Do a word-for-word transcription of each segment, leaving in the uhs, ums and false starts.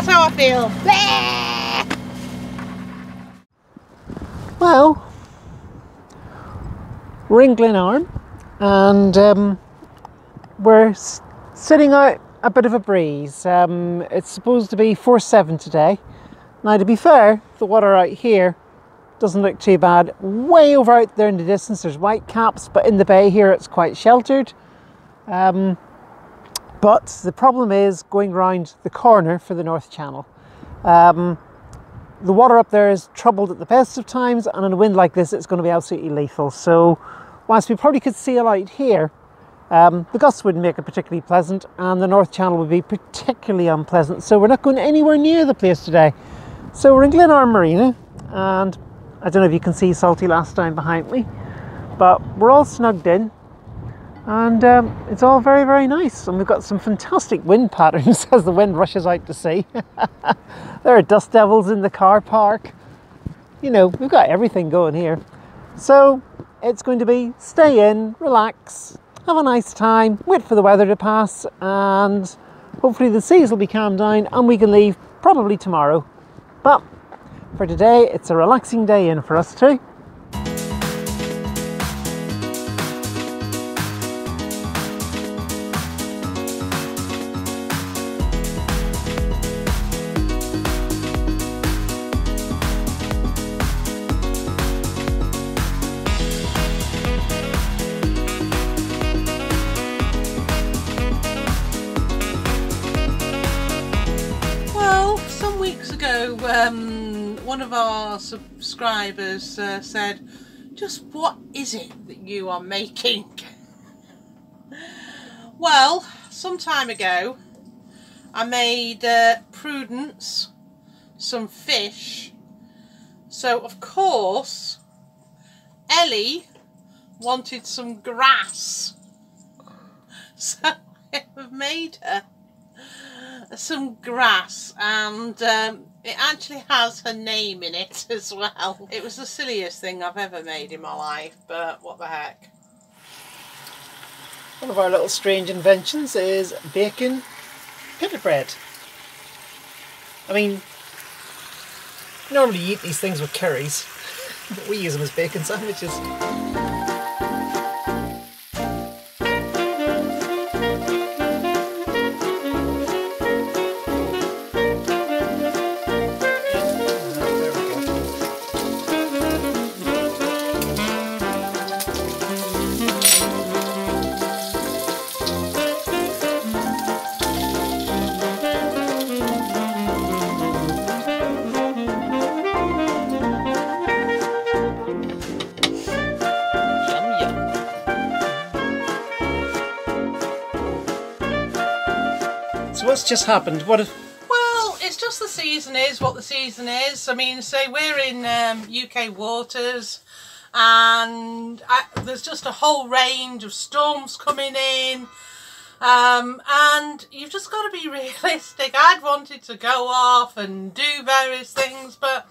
That's how I feel. Well, we're in Glenarm and um, we're sitting out a bit of a breeze. Um, it's supposed to be four seven today. Now, to be fair, the water out here doesn't look too bad. Way over out there in the distance there's white caps, but in the bay here it's quite sheltered. Um, but the problem is going round the corner for the North Channel. Um, the water up there is troubled at the best of times, and in a wind like this it's going to be absolutely lethal. So whilst we probably could sail out here, um, the gusts wouldn't make it particularly pleasant and the North Channel would be particularly unpleasant, so we're not going anywhere near the place today. So we're in Glenarm Marina, and I don't know if you can see Salty Lass down behind me, but we're all snugged in, and um, it's all very, very nice. And we've got some fantastic wind patterns as the wind rushes out to sea. There are dust devils in the car park. You know, we've got everything going here. So it's going to be stay in, relax, have a nice time, wait for the weather to pass, and hopefully the seas will be calmed down and we can leave probably tomorrow. But for today, it's a relaxing day in for us too. Well, some weeks ago, um, one of our subscribers uh, said, just what is it that you are making? Well, some time ago I made uh, Prudence some fish, so of course Ellie wanted some grass, so I have made her some grass, and um, it actually has her name in it as well. It was the silliest thing I've ever made in my life, but what the heck. One of our little strange inventions is bacon pita bread. I mean, normally you eat these things with curries, but we use them as bacon sandwiches. What's just happened? What if... Well, it's just the season is what the season is. I mean, say we're in um, U K waters, and I, there's just a whole range of storms coming in, um, and you've just got to be realistic. I'd wanted to go off and do various things, but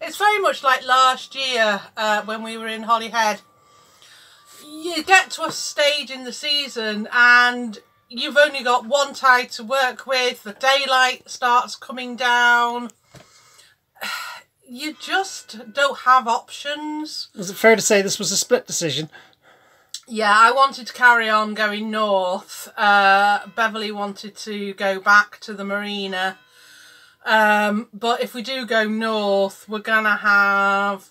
it's very much like last year uh, when we were in Holyhead. You get to a stage in the season and you've only got one tide to work with. The daylight starts coming down. You just don't have options. Is it fair to say this was a split decision? Yeah, I wanted to carry on going north. Uh, Beverly wanted to go back to the marina. Um, but if we do go north, we're going to have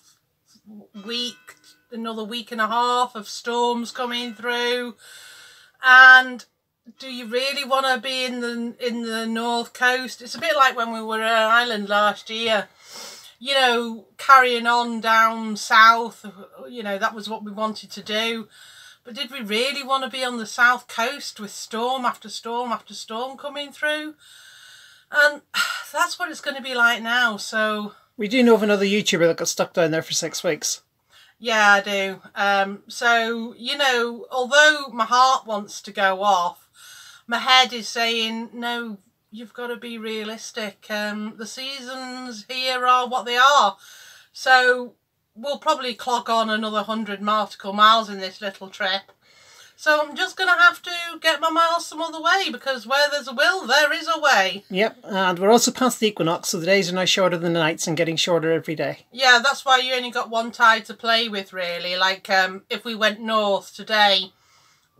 week, another week and a half of storms coming through. And do you really want to be in the in the north coast? It's a bit like when we were in Ireland last year, you know, carrying on down south. You know, that was what we wanted to do, but did we really want to be on the south coast with storm after storm after storm coming through? And that's what it's going to be like now. So we do know of another YouTuber that got stuck down there for six weeks. Yeah, I do. Um, so, you know, although my heart wants to go off, my head is saying, no, you've got to be realistic. Um, the seasons here are what they are. So we'll probably clog on another one hundred nautical miles in this little trip. So I'm just going to have to get my miles some other way, because where there's a will, there is a way. Yep, and we're also past the equinox, so the days are now shorter than the nights and getting shorter every day. Yeah, that's why you only got one tide to play with, really. Like, um, if we went north today,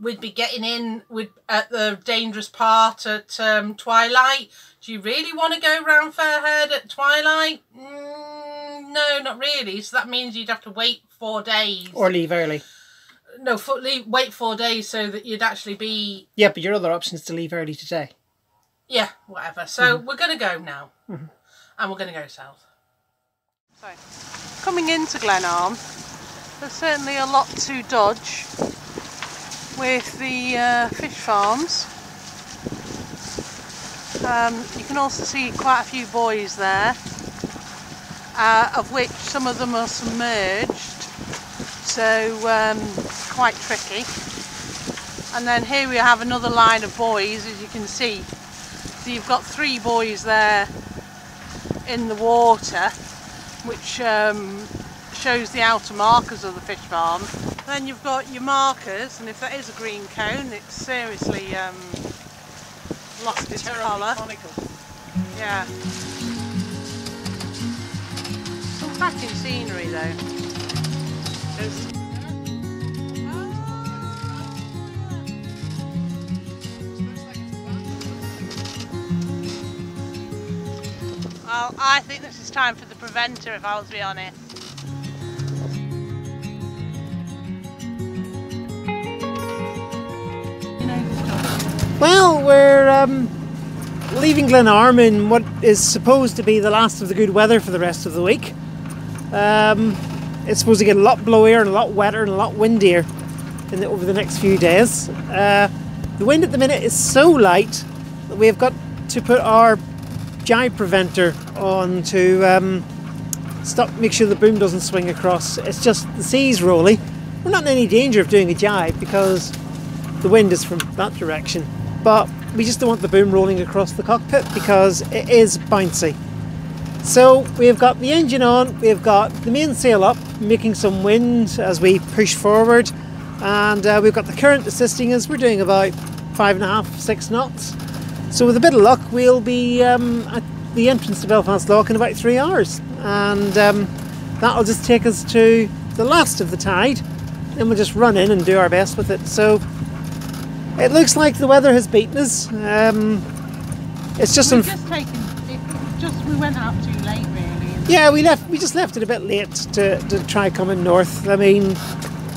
we'd be getting in with at the dangerous part at um, twilight. Do you really want to go round Fairhead at twilight? Mm, no, not really. So that means you'd have to wait four days. Or leave early. No, for, leave, wait four days so that you'd actually be... Yeah, but your other option is to leave early today. Yeah, whatever. So mm-hmm. we're going to go now. Mm-hmm. And we're going to go south. So, coming into Glenarm, there's certainly a lot to dodge with the uh, fish farms. Um, you can also see quite a few buoys there, uh, of which some of them are submerged, so um, quite tricky. And then here we have another line of buoys, as you can see. So you've got three buoys there in the water, which um, shows the outer markers of the fish farm. Then you've got your markers, and if that is a green cone, it's seriously um, lost its colour. Yeah. Some cracking scenery though. It's well, I think this is time for the preventer, if I was to be honest. Well, we're um, leaving Glenarm in what is supposed to be the last of the good weather for the rest of the week. Um, it's supposed to get a lot blowier and a lot wetter and a lot windier in the, over the next few days. Uh, the wind at the minute is so light that we have got to put our jibe preventer on to um, stop, make sure the boom doesn't swing across. It's just the sea's rolly. We're not in any danger of doing a jibe because the wind is from that direction. But we just don't want the boom rolling across the cockpit because it is bouncy. So we've got the engine on, we've got the mainsail up, making some wind as we push forward, and uh, we've got the current assisting us. We're doing about five and a half, six knots. So with a bit of luck, we'll be um, at the entrance to Belfast Lough in about three hours, and um, that'll just take us to the last of the tide. Then we'll just run in and do our best with it. So. It looks like the weather has beaten us. Um, it's just we've just taken it, just we went out too late, really. Yeah, we left. We just left it a bit late to to try coming north. I mean,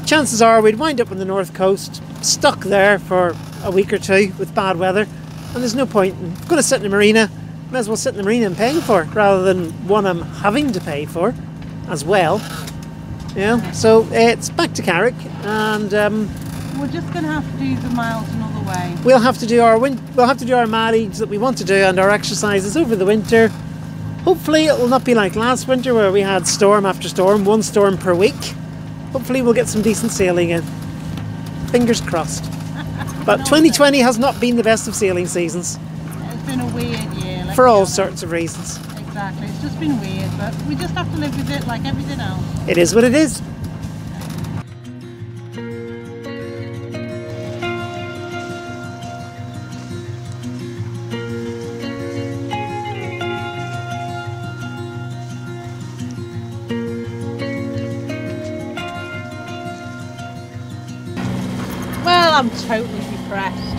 chances are we'd wind up on the north coast, stuck there for a week or two with bad weather, and there's no point. I've got to sit in the marina. Might as well sit in the marina and paying for it, rather than one I'm having to pay for, as well. Yeah. So it's back to Carrick and. Um, We're just going to have to do the miles another way. We'll have to do our win we'll have to do our mileage that we want to do and our exercises over the winter. Hopefully it will not be like last winter where we had storm after storm, one storm per week. Hopefully we'll get some decent sailing in. Fingers crossed. But no, twenty twenty has not been the best of sailing seasons. It's been a weird year. Like for all sorts of reasons. Exactly. It's just been weird, but we just have to live with it like everything else. It is what it is. I'm totally depressed.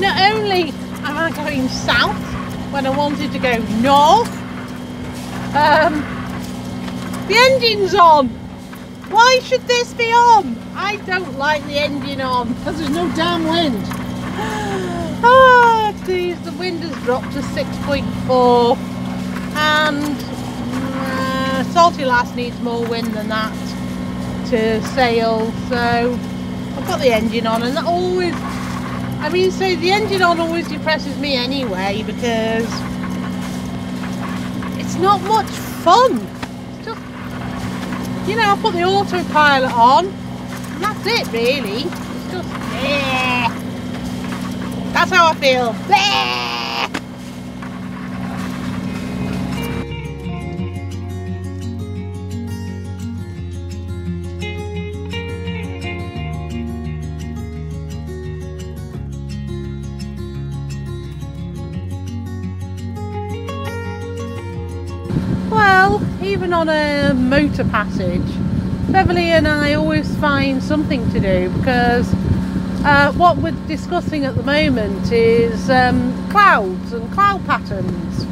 Not only am I going south when I wanted to go north, um, the engine's on. Why should this be on? I don't like the engine on. Because there's no damn wind. Oh, geez, the wind has dropped to six point four. And uh, Salty Lass needs more wind than that to sail, so I've got the engine on, and that always, I mean, so the engine on always depresses me anyway, because it's not much fun. It's just, you know, I put the autopilot on, and that's it really. It's just, yeah. That's how I feel. Bleh. Well, even on a motor passage, Beverly and I always find something to do, because uh, what we're discussing at the moment is um, clouds and cloud patterns,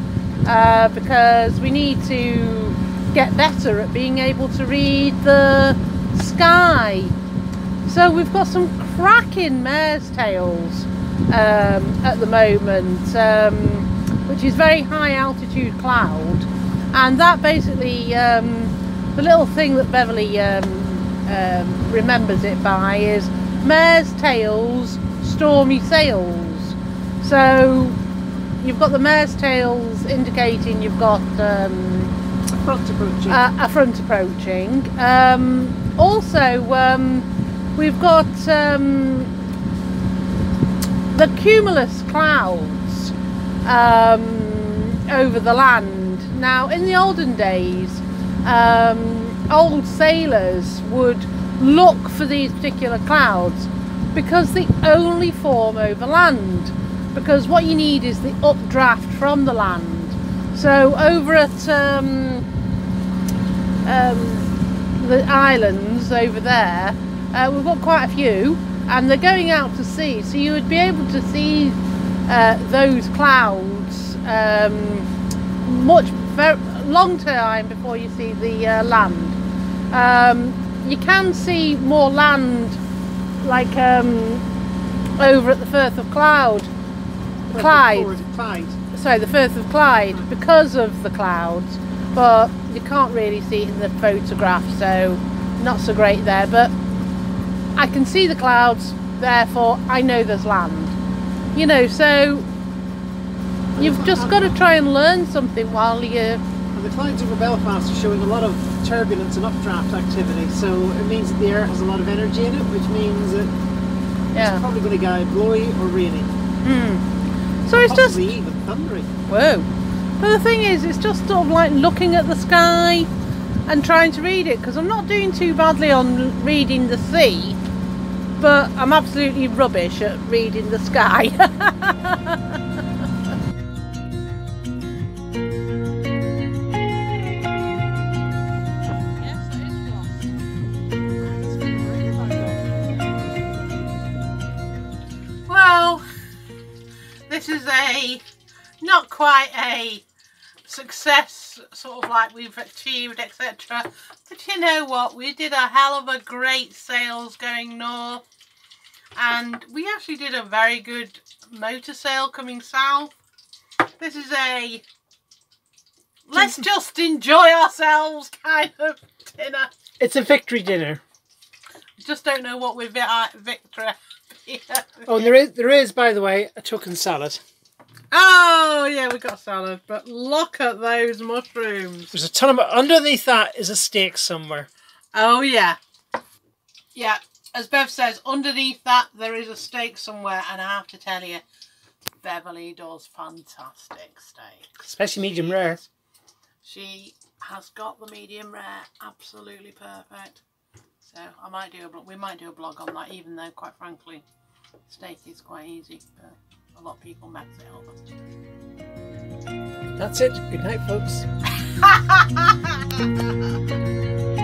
uh, because we need to get better at being able to read the sky. So we've got some cracking mare's tails um, at the moment, um, which is very high altitude cloud, and that basically um, the little thing that Beverly um, um, remembers it by is mare's tails, stormy sails. So you've got the mare's tails indicating you've got um, front approaching. Uh, a front approaching. Um, also, um, we've got um, the cumulus clouds um, over the land. Now, in the olden days, um, old sailors would look for these particular clouds because they only form over land, because what you need is the updraft from the land. So over at um, um, the islands over there, uh, we've got quite a few, and they're going out to sea, so you would be able to see uh, those clouds um, much very long time before you see the uh, land. Um, you can see more land, like um, over at the Firth of Clyde. Clyde. Sorry, the Firth of Clyde, because of the clouds, but you can't really see it in the photograph, so not so great there. But I can see the clouds, therefore I know there's land, you know. So you've just got to try and learn something while you're... And the clouds over Belfast are showing a lot of turbulence and updraft activity, so it means that the air has a lot of energy in it, which means that yeah. It's probably going to go blowy or rainy. Mm. So it's just even thundering. Whoa. But the thing is, it's just sort of like looking at the sky and trying to read it, because I'm not doing too badly on reading the sea, but I'm absolutely rubbish at reading the sky. This is a not quite a success, sort of like we've achieved, et cetera. But you know what? We did a hell of a great sails going north, and we actually did a very good motor sail coming south. This is a let's just enjoy ourselves kind of dinner. It's a victory dinner. Just don't know what we're victory. Yeah. Oh, and there is, there is, by the way, a tucken salad. Oh, yeah, we got salad, but look at those mushrooms. There's a ton of... Underneath that is a steak somewhere. Oh, yeah. Yeah, as Bev says, underneath that there is a steak somewhere, and I have to tell you, Beverly does fantastic steaks. Especially medium rare. She has got the medium rare absolutely perfect. So I might do a blog. We might do a blog on that, even though, quite frankly, steak is quite easy, but a lot of people mess it up. That's it. Good night, folks.